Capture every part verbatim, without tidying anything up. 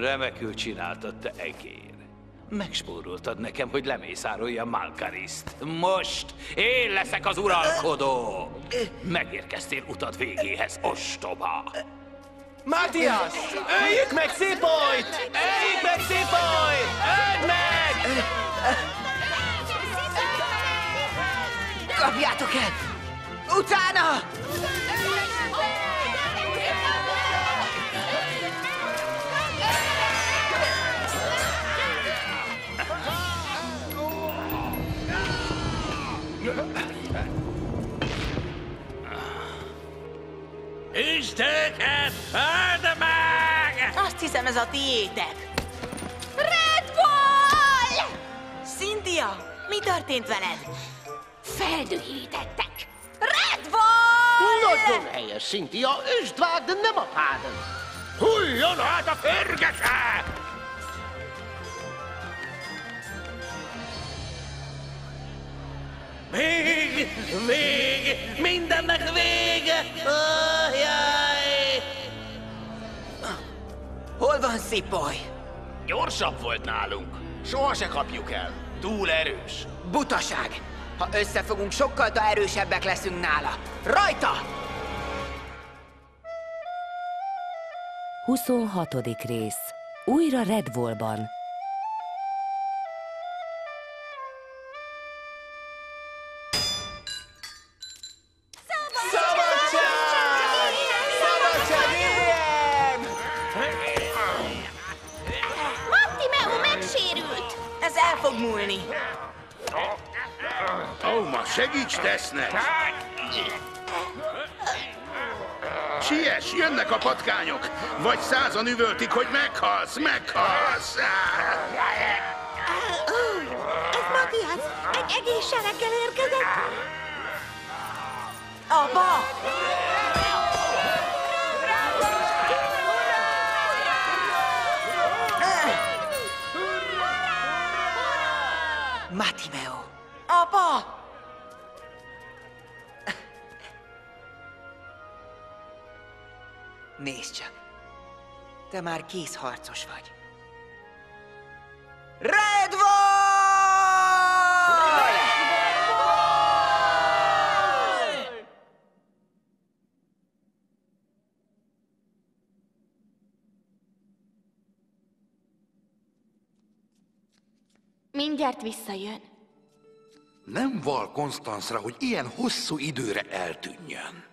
Remekül csináltad, te egér. Megspóroltad nekem, hogy lemészárolja Malkarisst. Most én leszek az uralkodó! Megérkeztél utad végéhez, ostoba! Matthias! Öljük meg Szipojt! Öljük meg Szipojt! Öld meg! Kapjátok el! Utána! Üstöket, öld meg! Azt hiszem, ez a tiétek. Redwall! Cynthia, mi történt veled? Feldühítettek. Redwall! Nagyon helyes, Cynthia, üsd vágd, nem a pádon. Hulljon hát a pörgese! Vég! Vég! Mindennek vége! Oh, jaj! Hol van Szipoj? Gyorsabb volt nálunk. Soha se kapjuk el. Túl erős. Butaság! Ha összefogunk, sokkal de erősebbek leszünk nála. Rajta! huszonhatodik rész. Újra Redwallban. Auma, segíts Tesznek! Siess, jönnek a patkányok! Vagy százan üvöltik, hogy meghalsz, meghalsz! Oh, ez Matthias, egy egész sereggel érkezett! Apa! Mattimeo! Apa! Nézd csak! Te már kész harcos vagy. Redwall! Redwall! Mindjárt visszajön. Nem val Constance-ra, hogy ilyen hosszú időre eltűnjön.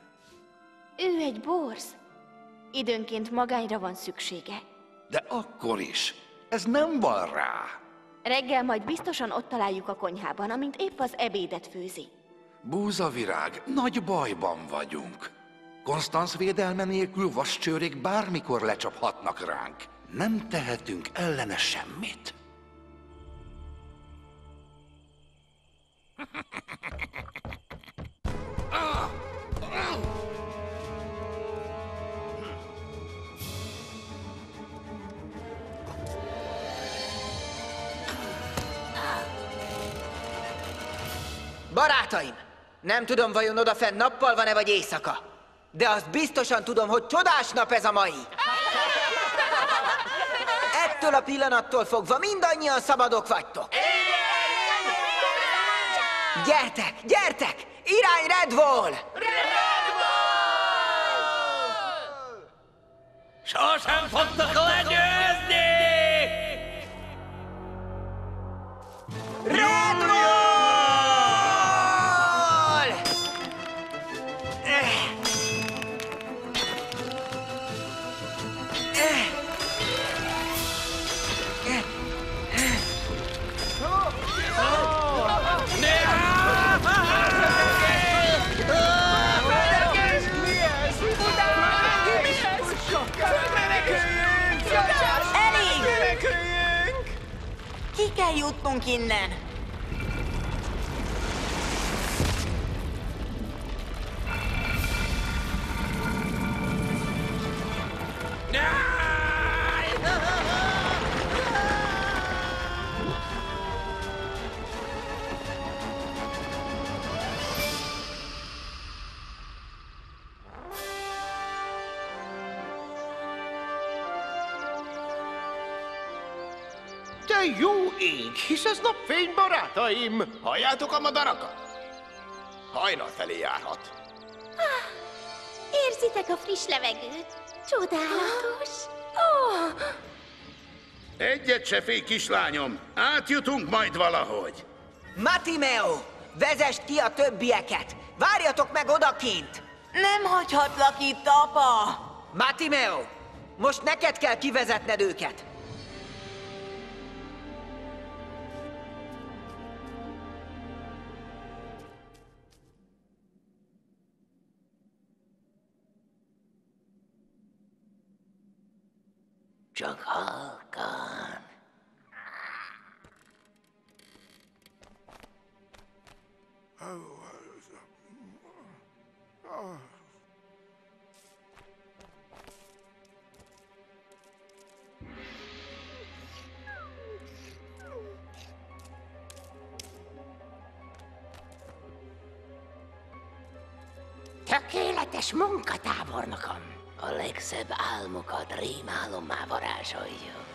Ő egy borz. Időnként magányra van szüksége. De akkor is. Ez nem van rá. Reggel majd biztosan ott találjuk a konyhában, amint épp az ebédet főzi. Búzavirág, nagy bajban vagyunk. Constance védelme nélkül vascsőrék bármikor lecsaphatnak ránk. Nem tehetünk ellene semmit. Barátaim! Nem tudom, vajon odafenn nappal van-e vagy éjszaka, de azt biztosan tudom, hogy csodás nap ez a mai! Ettől a pillanattól fogva mindannyian szabadok vagytok! Gyertek, gyertek! Irány Redwall! Redwall! Sosem fogtok legyőzni! Redwall! Ki kell jutnunk innen! jó ég, hisz ez napfény, barátaim! Halljátok a madarakat? Hajnal felé járhat. Ah, érzitek a friss levegőt? Csodálatos! Oh. Oh. Egyet se félj, kislányom! Átjutunk majd valahogy! Mattimeo! Vezesd ki a többieket! Várjatok meg odakint! Nem hagyhatlak itt, apa! Mattimeo! Most neked kell kivezetned őket! Csak halkan. Tökéletes munkatábornokom. A legszebb álmokat rémálommá varázsoljuk.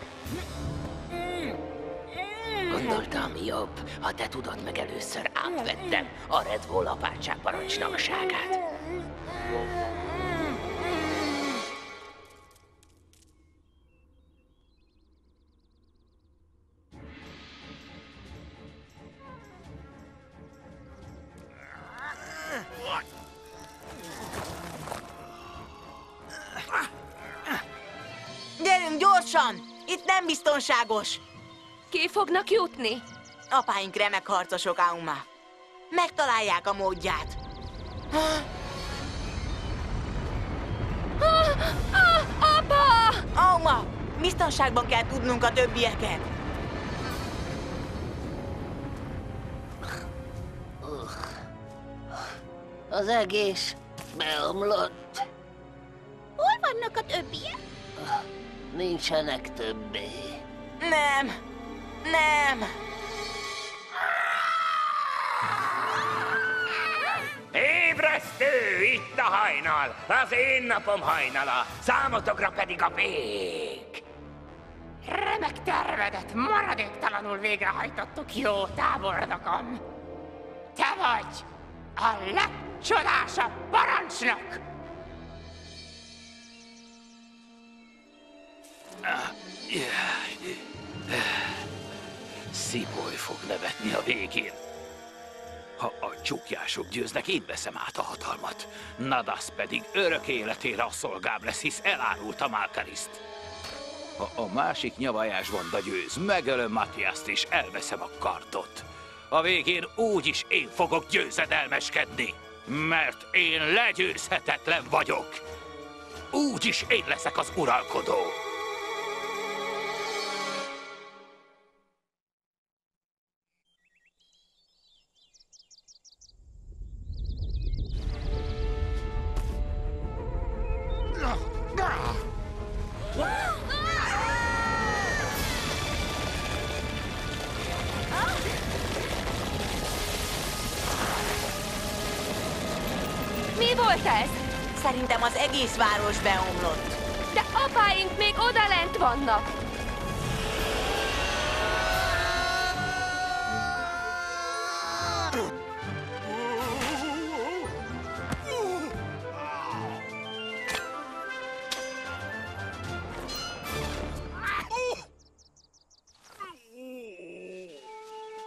Gondoltam, jobb, ha te tudod meg először, átvettem a Redwall apátság parancsnokságát. Itt nem biztonságos. Ki fognak jutni? Apáink remek harcosok, Auma. Megtalálják a módját. Ah, ah, apa! Auma, biztonságban kell tudnunk a többieket. Az egész beomlott. Hol vannak a többiek? Nincsenek többé. Nem! Nem! Ébresztő! Itt a hajnal! Az én napom hajnala! Számotokra pedig a bék! Remek tervedet maradéktalanul végrehajtottuk, jó tábornokom! Te vagy a legcsodásabb parancsnok! Szipojt fog nevetni a végén. Ha a csukjások győznek, én veszem át a hatalmat. Nadasz pedig örök életére a szolgám lesz, hisz elárult a Malkarisst. Ha a másik nyavajás vonda győz, megölöm Matthiast és elveszem a kardot. A végén úgyis én fogok győzedelmeskedni, mert én legyőzhetetlen vagyok. Úgyis én leszek az uralkodó. Szerintem az egész város beomlott. De apáink még odalent vannak.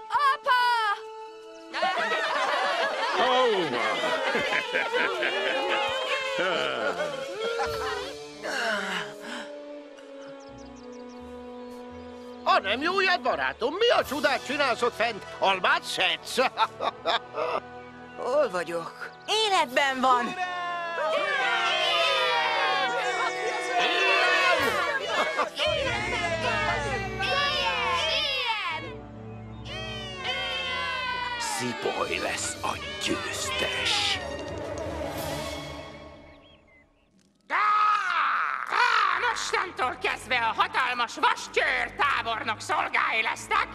Apa! Oh, wow. A nem jóját, barátom, mi a csodát csinálsz ott fent? Almát-setsz? Hol vagyok? Életben van! Szipojt lesz a győztes! Mostantól kezdve a hatalmas Vascsőr tábornok szolgái lesztek!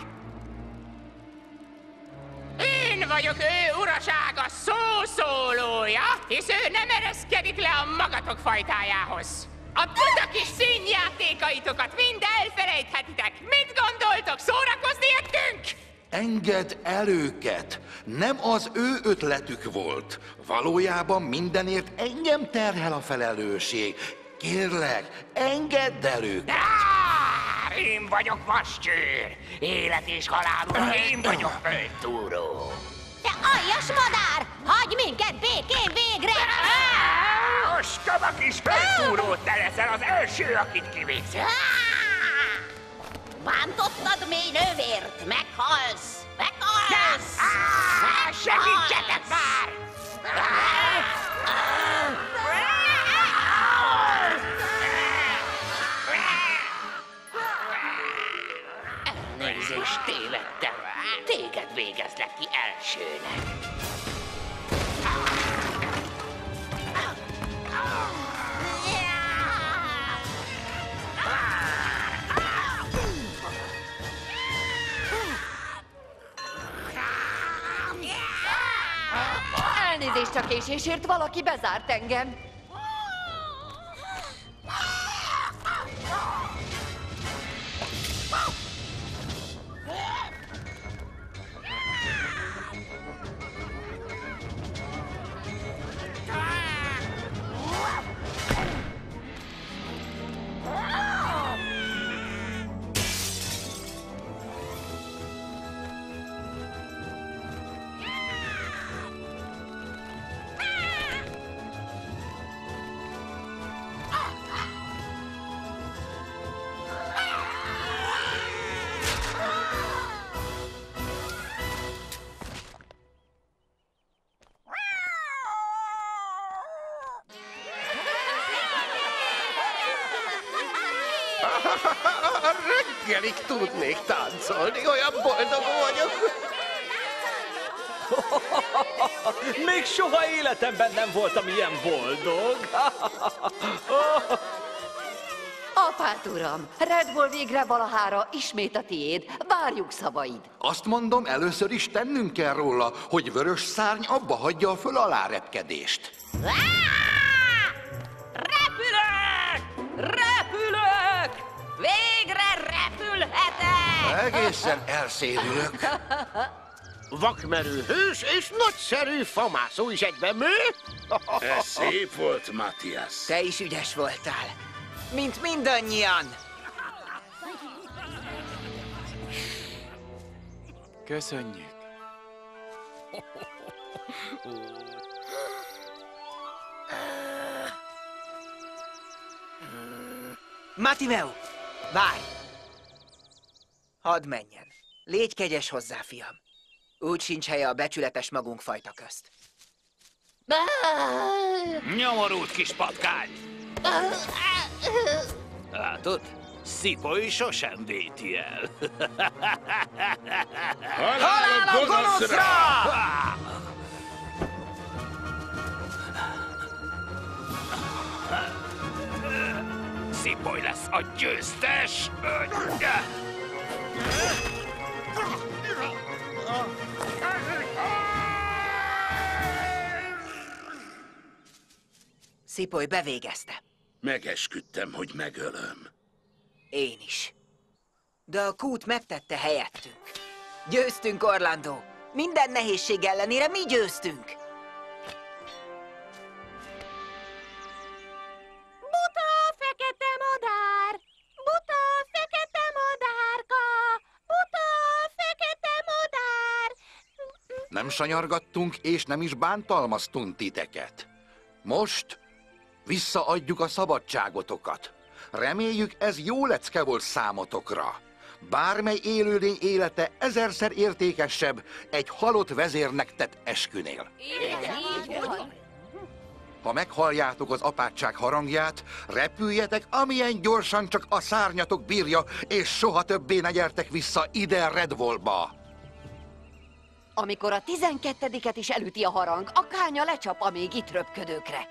Én vagyok ő urasága szószólója, hisz ő nem ereszkedik le a magatok fajtájához! A budakis színjátékaitokat mind elfelejthetitek! Mit gondoltok, szórakozni jöttünk? Engedd el őket! Nem az ő ötletük volt. Valójában mindenért engem terhel a felelősség. Kérlek, engedd el őket! Á, én vagyok Vascsőr! Élet és halál, én vagyok Föltúró! Te aljas madár! Hagyj minket békén végre! Ostoba kis Föltúró, te leszel az első, akit kivégzek! Bántottad mély nővért! Meghalsz! Meghalsz! Segítsetek már! Elnézést, tévedtem! Téged végezlek ki elsőnek! Elnézést a késésért, valaki bezárt engem. Reggelig tudnék táncolni, olyan boldog vagyok. Még soha életemben nem voltam ilyen boldog. Apát uram, Redwall végre valahára ismét a tiéd, várjuk szavaid. Azt mondom, először is tennünk kell róla, hogy vörös szárny abba hagyja a föl alá repkedést. Egészen elszérülök. Vakmerő hős és nagyszerű famászó is egyben, mű? Ez szép volt, Matthias. Te is ügyes voltál. Mint mindannyian. Köszönjük. Mattimeo, várj! Hadd menjen. Légy kegyes hozzá, fiam. Úgy sincs helye a becsületes magunk fajta közt. Nyomorult kis patkány! Látod? Szipojt sosem véti el. Halál a gonoszra! Szipojt lesz a győztes! Szipojt bevégezte. Megesküdtem, hogy megölöm. Én is. De a kút megtette helyettünk. Győztünk, Orlando. Minden nehézség ellenére mi győztünk. Buta a fekete madár! Buta a fekete madárka! Buta a fekete madár! Nem sanyargattunk és nem is bántalmaztunk titeket. Most visszaadjuk a szabadságotokat. Reméljük, ez jó lecke volt számotokra. Bármely élőlény élete ezerszer értékesebb egy halott vezérnek tett eskünél. Igen, így van. Ha meghalljátok az apátság harangját, repüljetek, amilyen gyorsan csak a szárnyatok bírja, és soha többé ne gyertek vissza ide Redwallba. Amikor a tizenkettediket is elüti a harang, a kánya lecsap a még itt röpködőkre.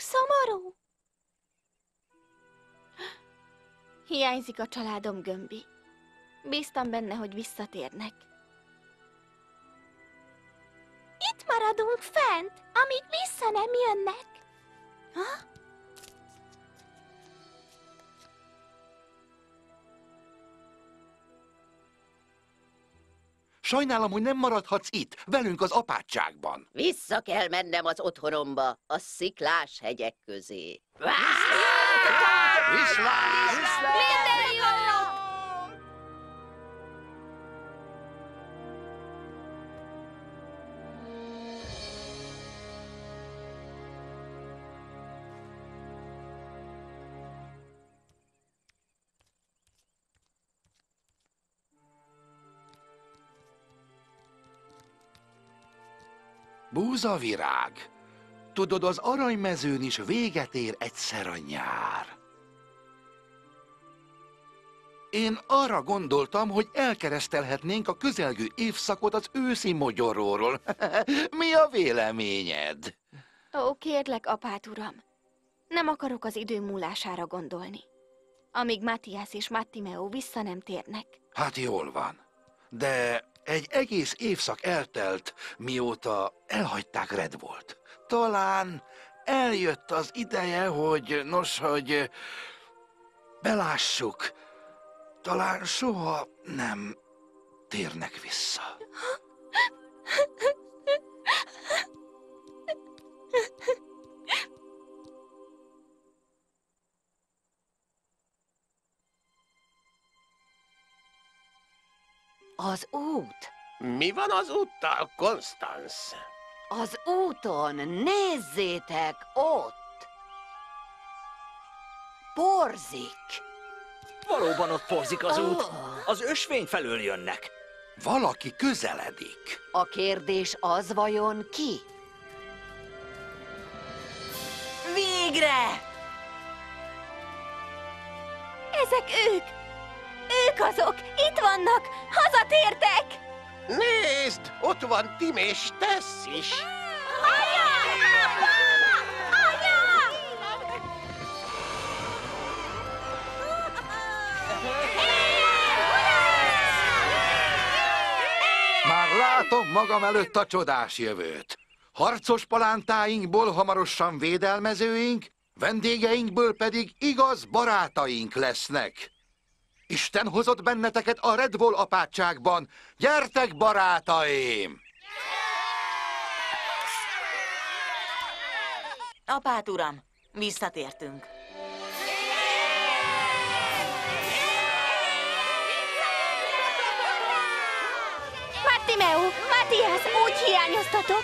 szomorú? Hiányzik a családom, Gömbi. Bíztam benne, hogy visszatérnek. Itt maradunk fent, amíg vissza nem jönnek. Ha? Sajnálom, hogy nem maradhatsz itt, velünk az apátságban. Vissza kell mennem az otthonomba, a sziklás hegyek közé. Viszlát! Búzavirág, tudod, az aranymezőn is véget ér egyszer a nyár. Én arra gondoltam, hogy elkeresztelhetnénk a közelgő évszakot az őszi mogyoróról. Mi a véleményed? Ó, kérlek, apát uram, nem akarok az idő múlására gondolni, amíg Matthias és Mattimeo vissza nem térnek. Hát jól van, de... Egy egész évszak eltelt, mióta elhagyták Redwallt. Talán eljött az ideje, hogy nos, hogy belássuk, talán soha nem térnek vissza. Az út. Mi van az úttal, Constance? Az úton, nézzétek, ott! Porzik. Valóban ott porzik az út. Oh. Az ösvény felől jönnek. Valaki közeledik. A kérdés az, vajon ki? Végre! Ezek ők! Ők azok! Itt vannak! Hazatértek! Nézd! Ott van Tim és Tessz is! Anya! Apa! Anya! Már látom magam előtt a csodás jövőt. Harcos palántáinkból hamarosan védelmezőink, vendégeinkből pedig igaz barátaink lesznek. Isten hozott benneteket a Redwall apátságban. Gyertek, barátaim! Apát uram, visszatértünk. Mattimeo, Matthias, úgy hiányoztatok!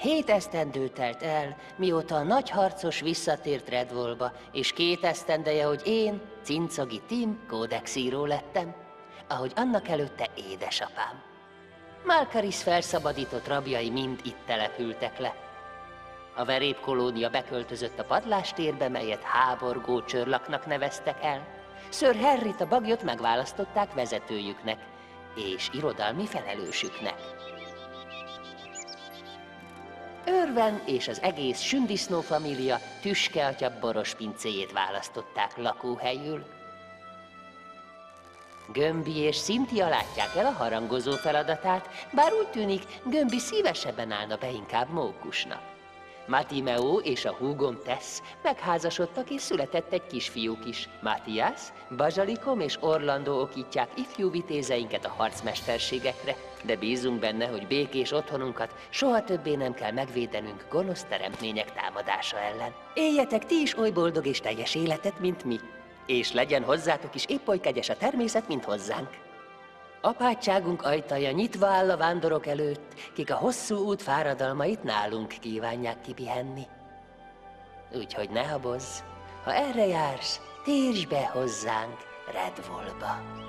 Hét esztendő telt el, mióta a nagyharcos visszatért Redwallba, és két esztendeje, hogy én, Cincagi Tim, kódexíró lettem, ahogy annak előtte édesapám. Malkarisst felszabadított rabjai mind itt települtek le. A verépkolónia beköltözött a padlástérbe, melyet háborgó csörlaknak neveztek el. Sir Harryt, a baglyot megválasztották vezetőjüknek, és irodalmi felelősüknek. Örven és az egész sündisznó família Tüske atya boros pincéjét választották lakóhelyül. Gömbi és Cynthia látják el a harangozó feladatát, bár úgy tűnik, Gömbi szívesebben állna be inkább mókusnak. Mattimeo és a húgom Tess megházasodtak, és született egy kisfiúk is. Matthias, Bazsalikom és Orlando okítják ifjú vitézeinket a harcmesterségekre, de bízunk benne, hogy békés otthonunkat soha többé nem kell megvédenünk gonosz teremtmények támadása ellen. Éljetek ti is oly boldog és teljes életet, mint mi, és legyen hozzátok is épp oly kegyes a természet, mint hozzánk. Apátságunk ajtaja nyitva áll a vándorok előtt, kik a hosszú út fáradalmait nálunk kívánják kipihenni. Úgyhogy ne habozz, ha erre jársz, térj be hozzánk Redwallba.